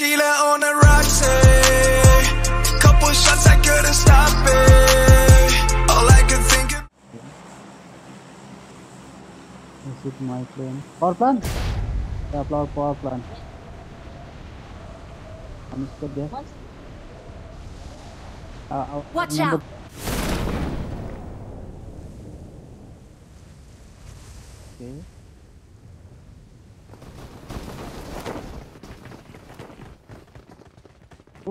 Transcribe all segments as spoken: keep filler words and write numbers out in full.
tequila on a Roxy. Couple shots, I couldn't stop it. All I could think of. This is my plan. Power plant? Yeah, power, power plant. I'm stuck there. What? Uh, Watch out! Okay. Go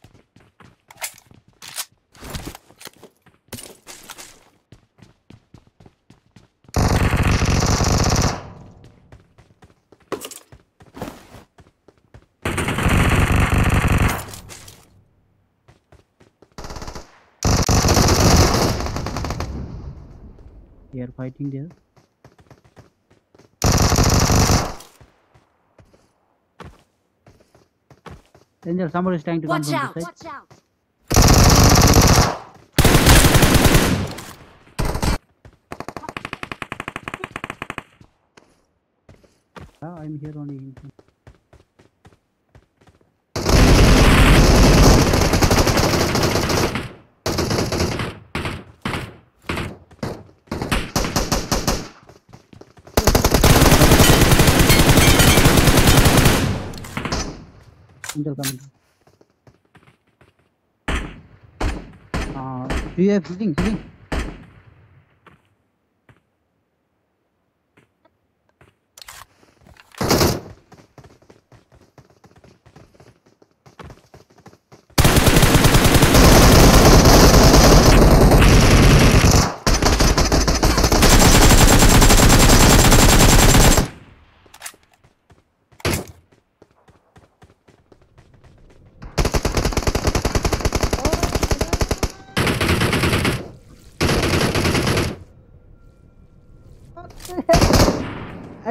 They are fighting there. Angel, somebody is trying to come from this side. Watch out! Ah, I'm here only. Angel coming. Uh, do you have healing? Healing?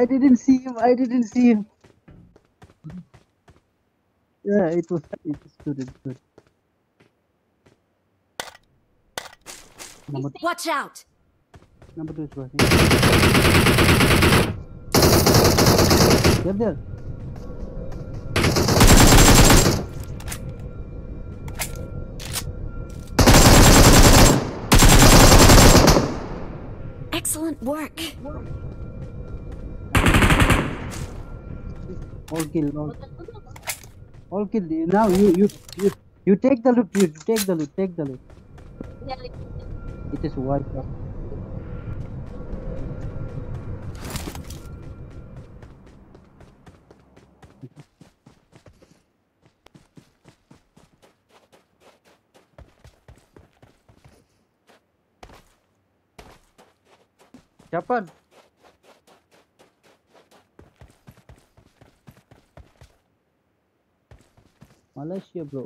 I didn't see him. I didn't see him. Yeah, it was. It was good. It was good. Watch out! Number two is working. Get there. Excellent work. All kill, all, all kill. Now you, you, you, you take the loot. You take the loot. Take the loot. It is wiped out. Japan. Malaysia, bro.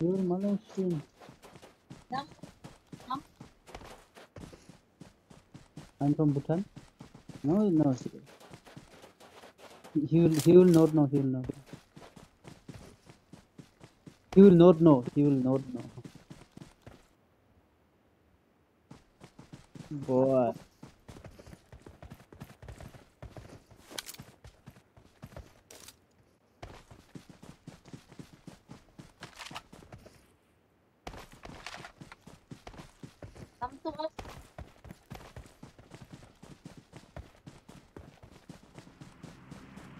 You're Malaysian. Yeah. Yeah. I'm from Bhutan. No, no. He will, he will not know. He will not. He will not know. He will not know. Boy.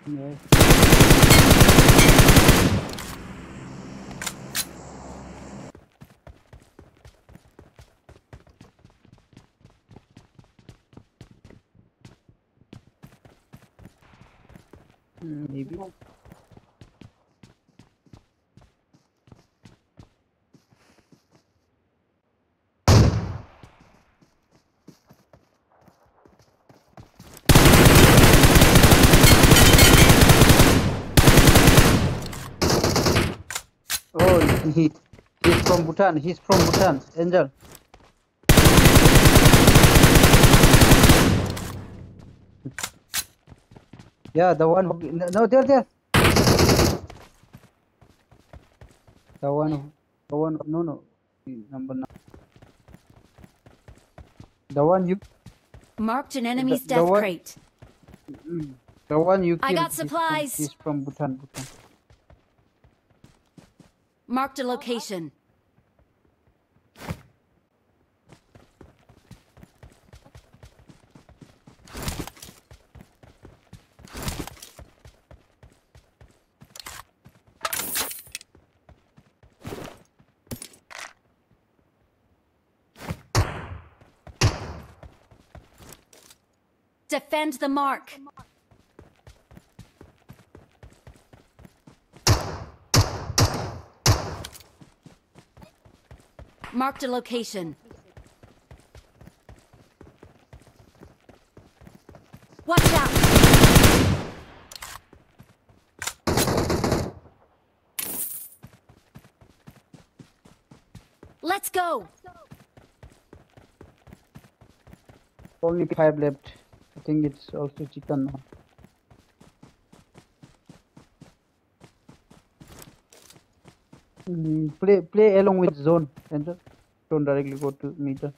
Yeah. Maybe. Oh, he, he's from Bhutan. He's from Bhutan. Angel. Yeah, the one. No, there, there. Está bueno. Está bueno. No, no. Number nine. The one you marked an enemy's the, the death one... crate. The one you killed. I got supplies. Is from, is from Bhutan, Bhutan. Marked a location. Defend the mark. Marked a location. Watch out. Let's go. Only five left. I think it's also chicken now. Mm, play, play along with zone, Angel. Don't directly go to meter.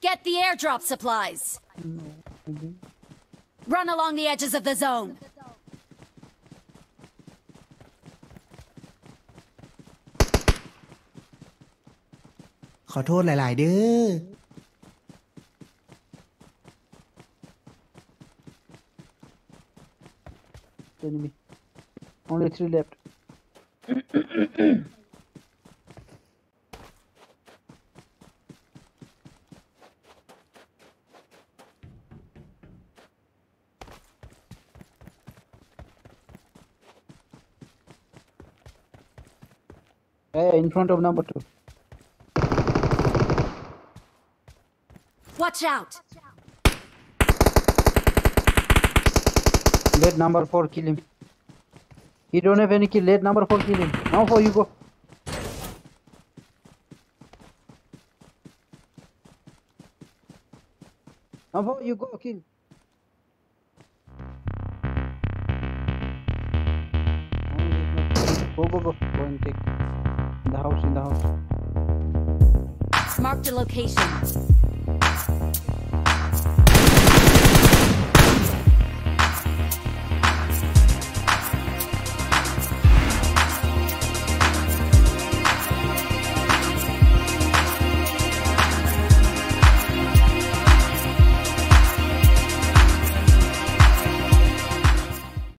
Get the airdrop supplies. Mm-hmm. Run along the edges of the zone. Sorry, high, dear. Enemy. Only three left. Hey, in front of number two. Watch out! Let number four kill him. He don't have any kill. Let number four kill him. Now for you go. Now for you go kill. Go go go. Go and take. In the house. In the house. Mark the location.